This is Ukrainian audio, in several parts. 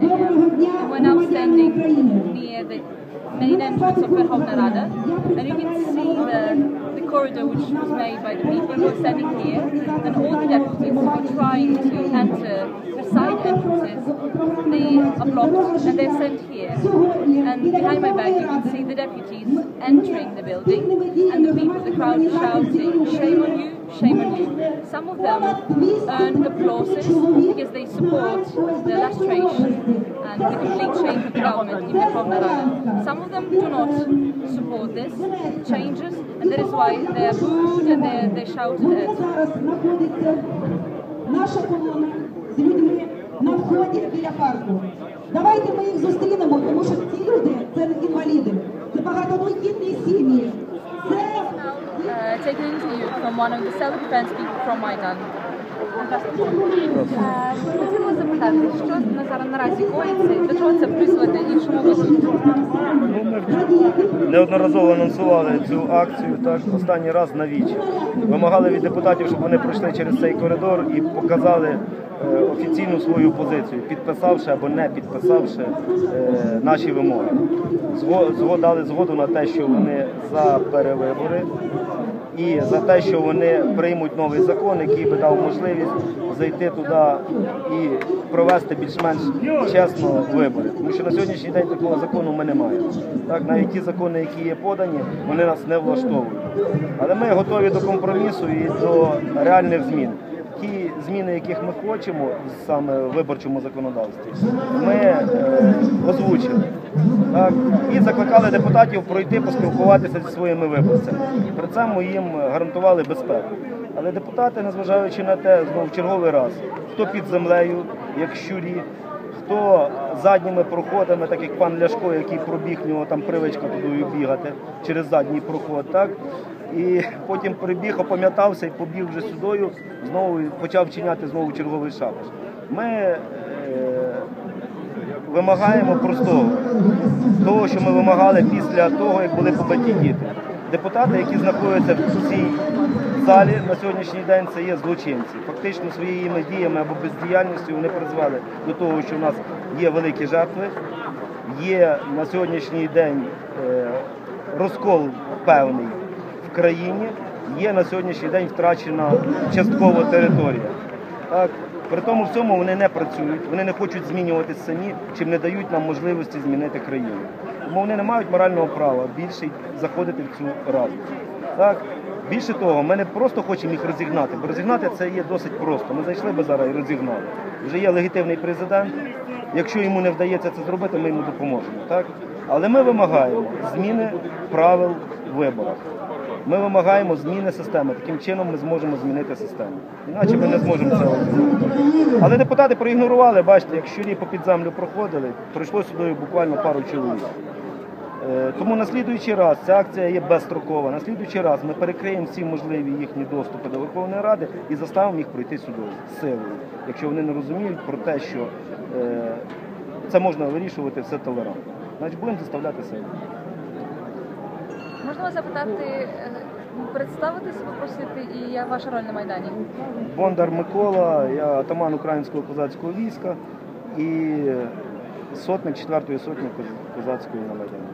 Доброго дня, громадяни України. Maidan of Verkhovna Rada, and you can see the corridor which was made by the people who are standing here, and all the deputies who are trying to enter the side entrances, they are blocked and they're sent here. And behind my back you can see the deputies entering the building, and the people, the crowd is shouting, "Shame on you, shame on you." Some of them earn applauses because they support the lustration and the complete change of the government in Verkhovna Rada. Some of them do not support this changes, and that is why they are booed and they shouted at. На вході біля парку. Давайте ми їх зустрінемо, тому що ці люди – це інваліди, це багатодітні сім'ї. Take an interview from one of the self-defense people from Maidan. Хотіла запитати, що зараз наразі коїться і до чого це присвоїти іншому виступу? Неодноразово анонсували цю акцію, так, останній раз на Вічі. Вимагали від депутатів, щоб вони пройшли через цей коридор і показали офіційну свою позицію, підписавши або не підписавши наші вимоги. Дали згоду на те, що вони за перевибори і за те, що вони приймуть новий закон, який би дав можливість зайти туди і провести більш-менш чесно вибори. Тому що на сьогоднішній день такого закону ми не маємо. Так, навіть ті закони, які є подані, вони нас не влаштовують. Але ми готові до компромісу і до реальних змін. Ті зміни, яких ми хочемо, саме в виборчому законодавстві, ми озвучили. Так? І закликали депутатів пройти, поспілкуватися зі своїми виборцями. При цьому їм гарантували безпеку. Але депутати, незважаючи на те, знову в черговий раз, хто під землею, як щурі, хто задніми проходами, так як пан Ляшко, який пробіг, в нього там привичка туди бігати через задній проход, так? І потім прибіг, опам'ятався і побіг вже сюдою, знову почав вчиняти знову черговий шабаш. Ми вимагаємо простого, того, що ми вимагали після того, як були побиті діти. Депутати, які знаходяться в цій залі на сьогоднішній день, це є злочинці. Фактично своїми діями або бездіяльністю вони призвели до того, що в нас є великі жертви, є на сьогоднішній день розкол певний в країні, є на сьогоднішній день втрачена частково територія. Так? При тому всьому вони не працюють, вони не хочуть змінюватися самі, чим не дають нам можливості змінити країну. Тому вони не мають морального права більше заходити в цю раду. Так? Більше того, ми не просто хочемо їх розігнати, бо розігнати це є досить просто. Ми зайшли би зараз і розігнали. Вже є легітимний президент, якщо йому не вдається це зробити, ми йому допоможемо. Так? Але ми вимагаємо зміни правил в виборах. Ми вимагаємо зміни системи. Таким чином ми зможемо змінити систему. Іначе ми не зможемо це робити. Але депутати проігнорували, бачите, як щурі попід землю проходили, пройшло сюди буквально пару чоловік. Тому на слідуючий раз ця акція є безстрокова. На слідуючий раз ми перекриємо всі можливі їхні доступи до Верховної Ради і заставимо їх пройти сюди з силою, якщо вони не розуміють про те, що це можна вирішувати все толерантно. Значить, будемо заставляти силу. Можна запитати, представитися, попросити, і ваша роль на Майдані? Бондар Микола, я атаман Українського козацького війська і сотник 4-ї сотні козацької на Майдані.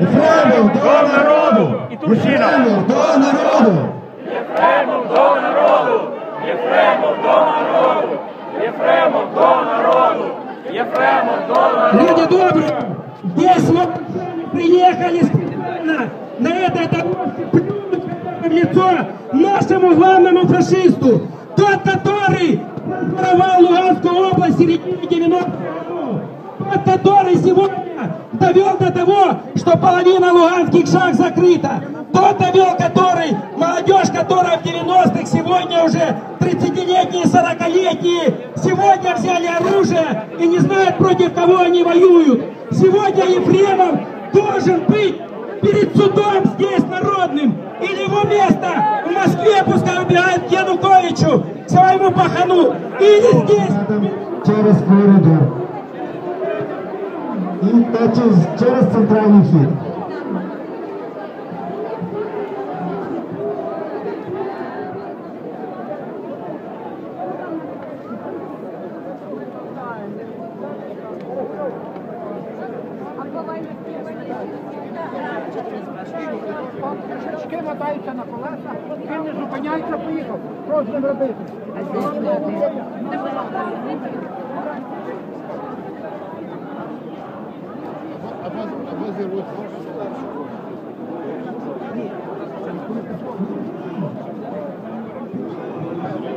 Єфремов до народу! Єфремов до народу! Єфремов до народу! Єфремов до народу! Єфремов до народу! Єфремов до народу! Люди добрі! Десь ми приїхали спеціально на це дорожче плюнуть в лицо нашому главному фашисту, тот, который разорвал Луганскую область в середине 90-х, тот, который сегодня довел до того, что половина луганских шахт закрыта, тот довел, который молодежь, которая в 90-х сегодня уже 30-летние, 40-летние, сегодня взяли оружие и не знают, против кого они воюют. Сегодня Ефремов должен быть перед судом здесь народным, или его место в Москве пускай убегает к Януковичу, к своему пахану, или здесь. Через коридор. И через центральный хит. Шашки мотаються на колеса, він не зупиняється, поїхав. Що з ним робити? Або зірвуть. Скажи,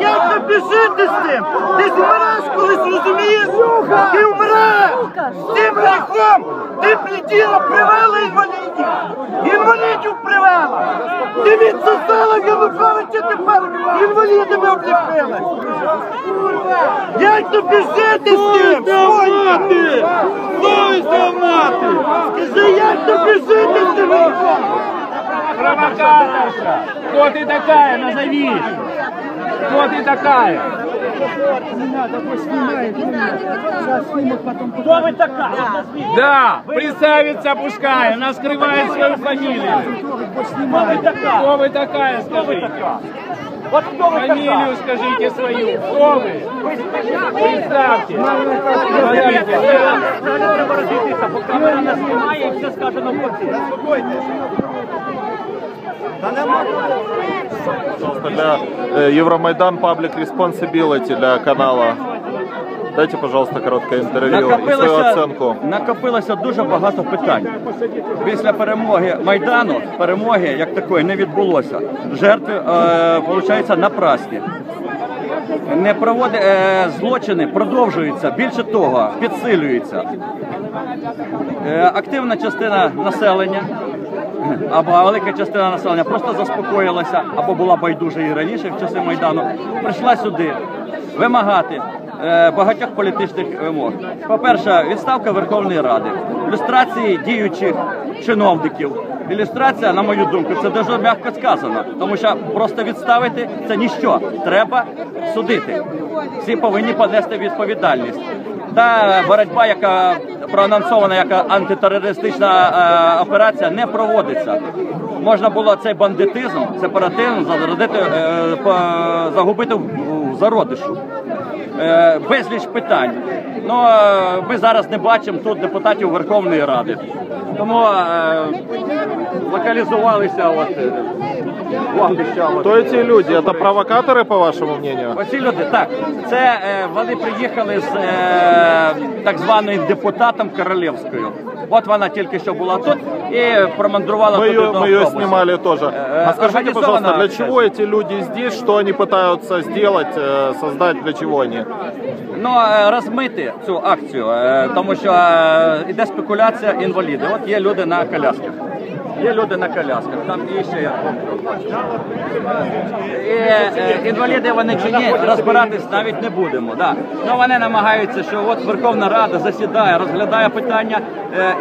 як ти біжити з тим? Ти вмираєш колись, розумієш? Ти вмираєш! Тим грехом ти приділа, привела інвалідів! Інвалідів привела! Ти відсосала Януковича, тепер інвалідами обліпила! Як тобі жити з тим? Совість мати! Скажи, як тобі жити з тим? Провокаторша! Хто ти така? Назовись! Хто ти така? Кто вы такая? Да, представиться пускай, она скрывает свою фамилию. Кто вы такая, скажите? Фамилию скажите свою. Кто вы? Представьте. Она снимает и все сказано в квартире. Пожалуйста, для Євромайдан паблік респонсибіліті, для каналу. Дайте, пожалуйста, коротке інтерв'ю і свою оцінку. Накопилося дуже багато питань. Після перемоги Майдану, перемоги як такої не відбулося. Жертви, виходить, напрасні. Злочини продовжуються, більше того, підсилюються. Активна частина населення, або велика частина населення просто заспокоїлася, або була байдужа і раніше в часи Майдану, прийшла сюди вимагати багатьох політичних вимог. По-перше, відставка Верховної Ради, люстрації діючих чиновників. Ілюстрація, на мою думку, це дуже м'яко сказано, тому що просто відставити – це ніщо. Треба судити. Всі повинні понести відповідальність. Та боротьба, яка проанонсована як антитерористична операція, не проводиться. Можна було цей бандитизм, сепаратизм загубити в зародишу. Безліч питань. Ну, ми зараз не бачимо тут депутатів Верховної Ради. Тому локалізувалися вогнища. Хто ці люди? Це провокатори, по вашому мнению? Оці люди, так. Це вони приїхали з так званим депутатом Королевською. От вона тільки що була тут і промандрувала туди до автобуса. Ми її знімали теж. А скажіть, будь ласка, для чого ці люди тут? Що вони намагаються зробити, створити, для чого вони? Ну, розмити цю акцію, тому що йде спекуляція інвалідів. От є люди на колясках. Є люди на колясках, там і ще є. І інваліди вони чи ні, розбиратись навіть не будемо. Ну, вони намагаються, що от Верховна Рада засідає, розглядає питання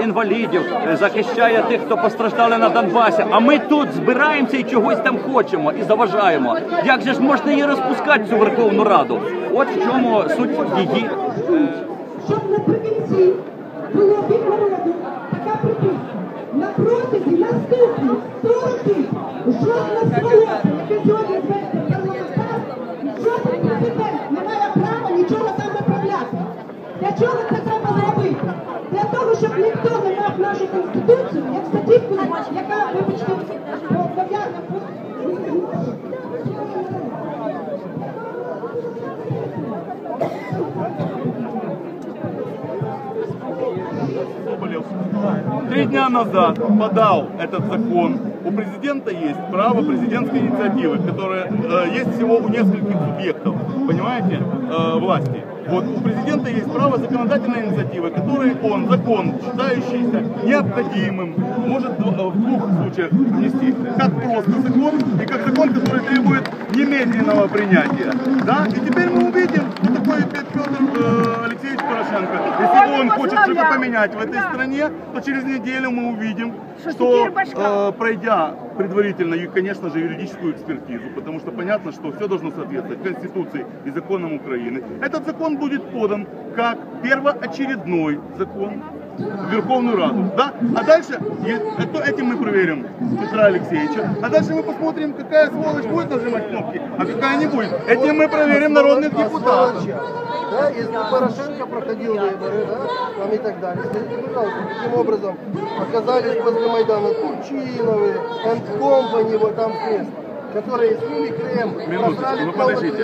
інвалідів, захищає тих, хто постраждали на Донбасі. А ми тут збираємося і чогось там хочемо, і заважаємо. Як же ж можна її розпускати, цю Верховну Раду? От в чому суть її. Щоб на провінції було півгороду, така приписка. На протязі наступних 100 років жодна сволота, яка сьогодні зветься парламентар, жоден президент не має права нічого там виправляти. Для чого це треба зробити? Для того, щоб ніхто не мав нашу Конституцію, як статтівку, яка, вибачте, пов'язана Три дня назад подал этот закон. У президента есть право президентской инициативы, которая есть всего у нескольких субъектов, понимаете, власти. Вот у президента есть право законодательной инициативы, которой он, закон, считающийся необходимым, может в двух случаях внести. Как просто закон и как закон, который требует немедленного принятия. Да? И теперь мы увидим, что такое Петр Алексеевич Порошенко. Если он хочет что-то поменять в этой стране, то через неделю мы увидим, что пройдя предварительно и, конечно же, юридическую экспертизу, потому что понятно, что все должно соответствовать Конституции и законам Украины. Этот закон будет подан как первоочередной закон в Верховную Раду, да? А дальше этим мы проверим Петра Алексеевича, а дальше мы посмотрим, какая сволочь будет нажимать кнопки, а какая не будет. Этим мы проверим народных депутатов. Да, если Порошенко проходил выборы, да, там и так далее, скажите, пожалуйста, каким образом оказались возле Майдана Турчиновы, Компани, вот там кресло, которые сними Кремль. Минуточку, вы подождите.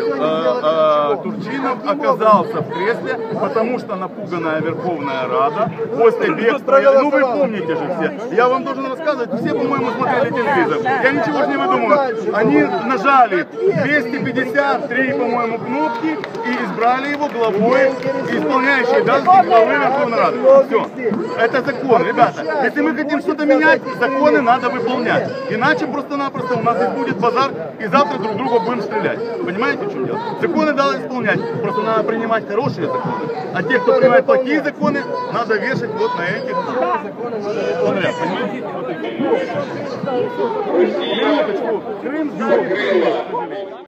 Турчинов оказался в кресле, потому что напуганная Верховная Рада после бегства. Ну вы помните же все. Я вам должен рассказывать, все, по-моему, смотрели телевизор. Я ничего же не выдумываю. Они нажали 253, по-моему, кнопки и избрали его главой, исполняющей обязанности главы Верховной Рады. Все. Это закон, ребята. Если мы хотим что-то менять, законы надо выполнять. Иначе просто-напросто у нас здесь будет базар. И завтра друг друга будем стрелять. Понимаете, в чем дело? Законы надо исполнять. Просто надо принимать хорошие законы. А тех, кто принимает плохие законы, надо вешать вот на этих. Понимаете? Крым.